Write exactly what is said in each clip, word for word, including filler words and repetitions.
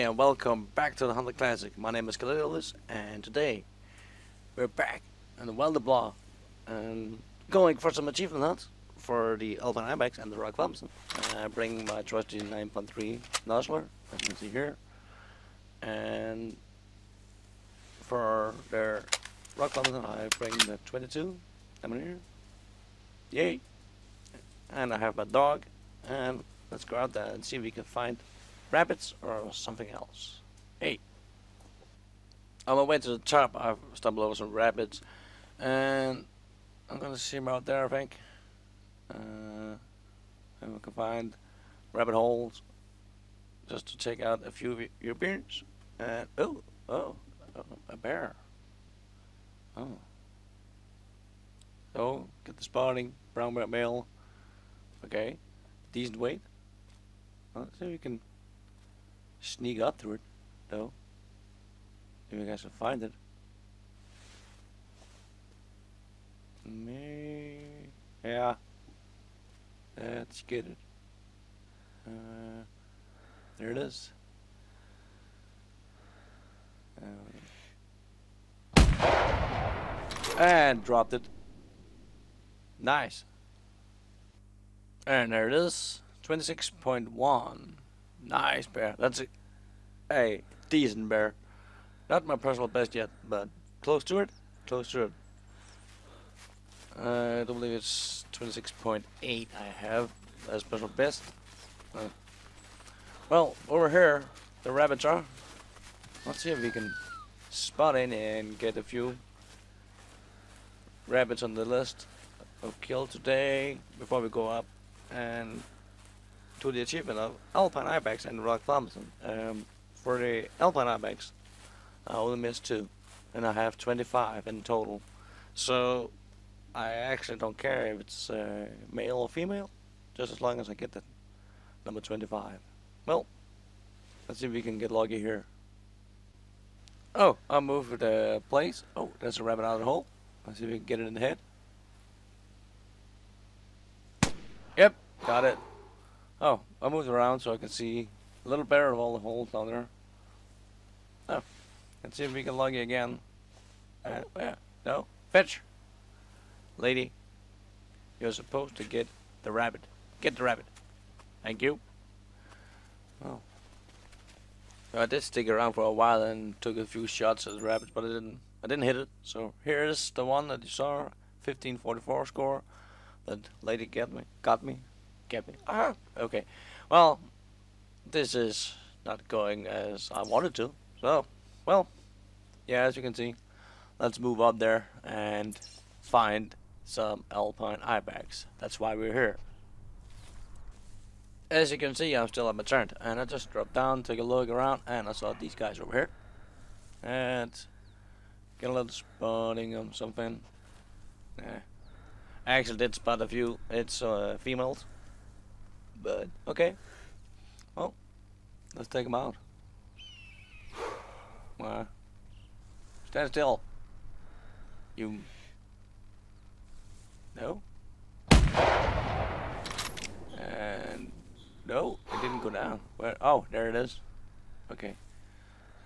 day and welcome back to the Hunter Classic. My name is Kalidalis and today we're back in the Weldabla and going for some achievement hunts for the Alpine Ibex and the Rock Ptarmigan. I bring my trusty nine point three Nosler, as you can see here, and for their Rock Ptarmigan I bring the twenty-two Diamond here. Yay! And I have my dog, and let's go out there and see if we can find rabbits or something else. Hey! On my way to the top I've stumbled over some rabbits, and I'm gonna see them out there, I think. Uh, and we can find rabbit holes just to take out a few Europeans. And oh, oh, a bear. Oh. So, get the spawning, brown bear male. Okay, decent weight. Let's see if we can sneak up through it, though. If you guys can find it. May yeah. Let's get it. Uh, there it is. Um, and dropped it. Nice. And there it is, twenty-six point one. Nice bear. That's a, a decent bear. Not my personal best yet, but close to it. Close to it. Uh, I don't believe it's twenty-six point eight I have as personal best. Uh, well, over here, the rabbits are. Let's see if we can spot in and get a few rabbits on the list of kill today before we go up and to the achievement of Alpine Ibex and Rock Ptarmigan. Um For the Alpine Ibex, I only missed two, and I have twenty-five in total. So I actually don't care if it's uh, male or female, just as long as I get the number twenty-five. Well, let's see if we can get lucky here. Oh, I moved the place. Oh, there's a rabbit out of the hole. Let's see if we can get it in the head. Yep, got it. Oh, I moved around so I can see a little better of all the holes down there. Oh, let's see if we can log you again. Uh, yeah, no, fetch. Lady, you're supposed to get the rabbit. Get the rabbit. Thank you. Oh. So I did stick around for a while and took a few shots at the rabbits, but I didn't. I didn't hit it. So here is the one that you saw, fifteen forty-four score. That lady got me. Got me. Get me. Ah, okay. Well, this is not going as I wanted to. So, well, yeah, as you can see, let's move up there and find some Alpine Ibex. That's why we're here. As you can see, I'm still at my turn, and I just dropped down, took a look around, and I saw these guys over here. And get a little spotting on something. Yeah. I actually did spot a few. It's uh, females. But, okay. Well, let's take them out. Uh, stand still. You. No. And. No, it didn't go down. Where? Oh, there it is. Okay.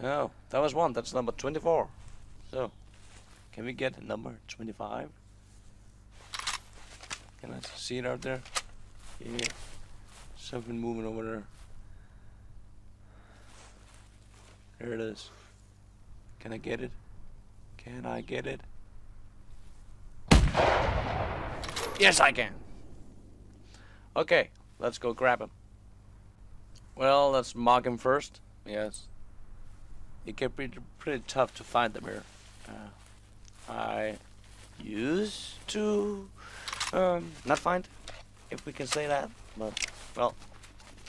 No, that was one. That's number twenty-four. So, can we get number twenty-five? Can I see it out there? Yeah. Something moving over there. There it is. Can I get it? Can I get it? Yes, I can! Okay, let's go grab him. Well, let's mock him first. Yes. It can be pretty tough to find them here. Uh, I used to um, not find, if we can say that, but... Well,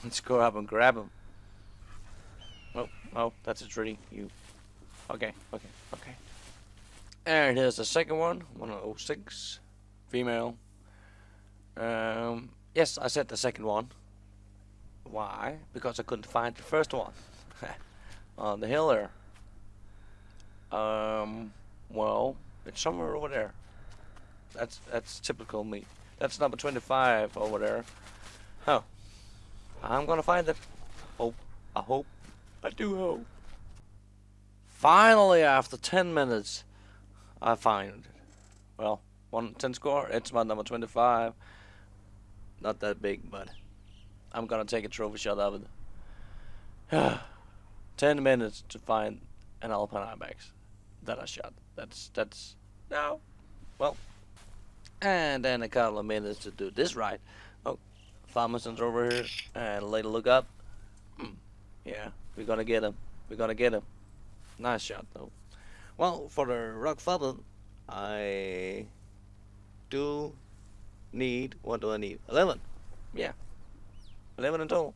let's go up and grab him. Oh, oh, that's a tree. You. Okay, okay, okay. And here's the second one, one oh six, female. Um, yes, I said the second one. Why? Because I couldn't find the first one on the hill there. Um, well, it's somewhere over there. That's that's typical me. That's number twenty-five over there. Oh. I'm gonna find it. Oh, I hope. I do hope. Finally, after ten minutes, I find, well, one ten score, it's my number twenty-five. Not that big, but I'm gonna take a trophy shot of it. ten minutes to find an Alpine Ibex that I shot. That's, that's, no, well. And then a couple of minutes to do this right. Oh, Farmerson's over here, and later look up. Mm, yeah, we're gonna get him, we're gonna get him. Nice shot though. Well, for the rock ptarmigan, I do need, what do I need? eleven. Yeah, eleven in total.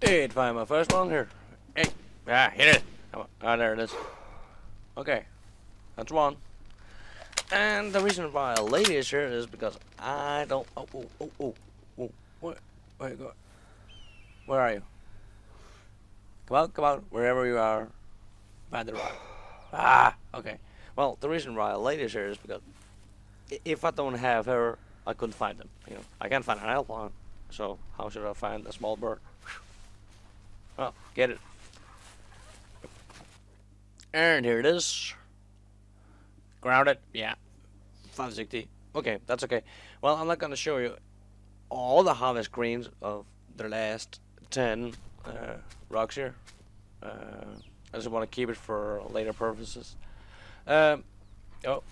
Did find my first one here. Hey, ah, hit it. Come on. Ah, there it is. Okay, that's one. And the reason why a lady is here is because I don't. Oh, oh, oh, oh, oh. Where, where you going? Where are you? Come out, come out, wherever you are, find the rock. Ah, okay. Well, the reason why a lady is here is because if I don't have her, I couldn't find them. You know, I can't find an alpine, so how should I find a small bird? Oh, get it. And here it is. Ground it, yeah. five sixty. Okay, that's okay. Well, I'm not gonna show you all the harvest screens of the last ten. Uh, rocks here. Uh, I just want to keep it for later purposes. Um, oh,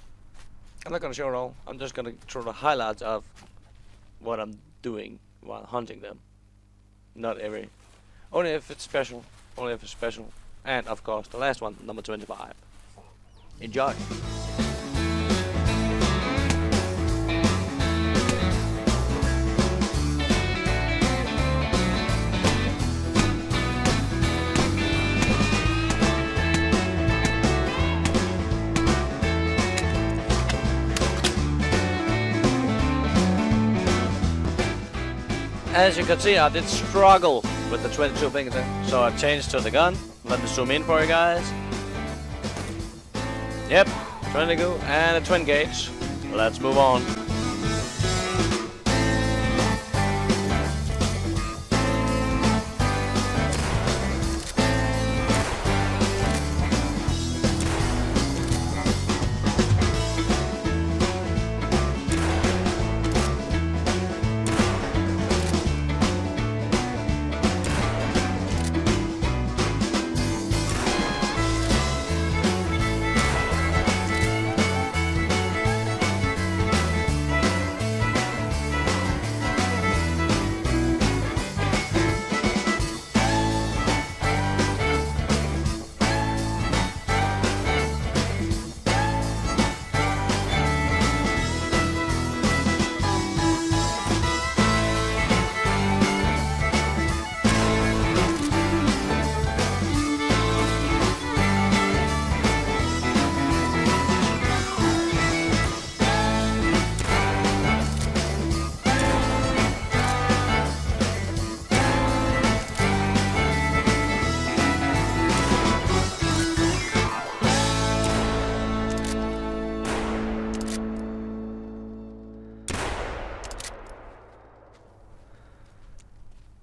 I'm not gonna show it all. I'm just gonna show the highlights of what I'm doing while hunting them. Not every, only if it's special. Only if it's special. And of course, the last one, number twenty-five. Enjoy. As you can see, I did struggle with the twenty-two fingers, so I changed to the gun. Let me zoom in for you guys. Yep, twenty-two and a twin gauge. Let's move on.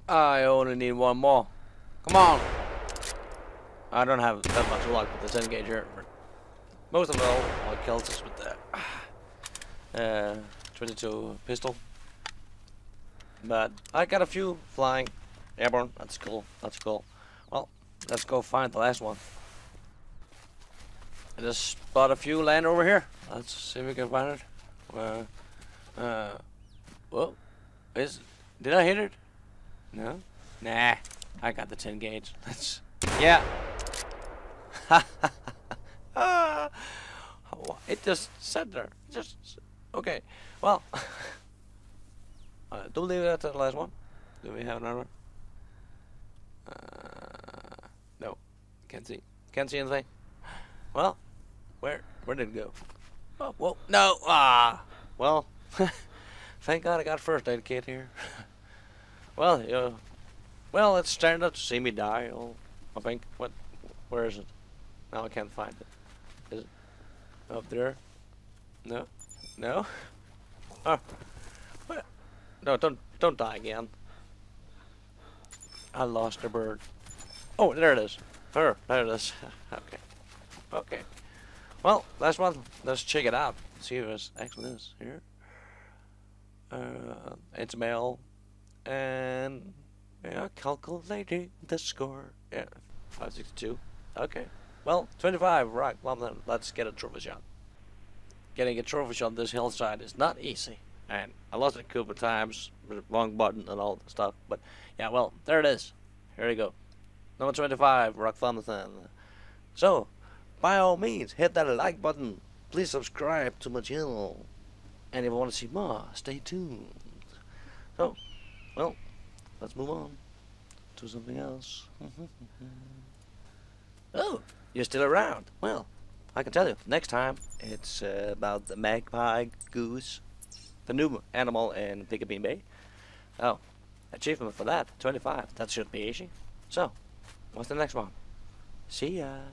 I only need one more. Come on! I don't have that much luck with this ten gauge here. Most of all, I killed this with the uh, twenty-two pistol. But I got a few flying airborne. That's cool. That's cool. Well, let's go find the last one. I just spot a few land over here. Let's see if we can find it. Uh, uh, whoa! Is did I hit it? No? Nah, I got the ten gauge. Let's. Yeah! Ah, it just sat there. Just. Okay. Well. uh, don't leave that to the last one. Do we have another one? Uh, no. Can't see. Can't see anything. Well. Where? Where did it go? Oh, whoa. No! Ah! Well. Thank God I got first aid kit here. Well, uh, well, it's starting up to see me die. Oh, I think. What? Where is it? Now I can't find it. Is it up there? No, no. Oh, what? No! Don't, don't die again. I lost a bird. Oh, there it is. Her, there it is. Okay. Okay. Well, that's one. Let's check it out. See what his actually is here. Uh, it's male. And we are calculating the score. Yeah, five sixty-two. Okay. Well, twenty-five. Right. Well, then let's get a trophy shot. Getting a trophy shot on this hillside is not easy. And I lost it a couple of times with the wrong button and all that stuff. But yeah, well, there it is. Here we go. Number twenty-five, Rock Ptarmigan. So, by all means, hit that like button. Please subscribe to my channel. And if you want to see more, stay tuned. So, well, let's move on to something else. Oh, you're still around. Well, I can tell you, next time it's uh, about the magpie goose, the new animal in Picabeen Bay. Oh, achievement for that, twenty-five. That should be easy. So, what's the next one? See ya.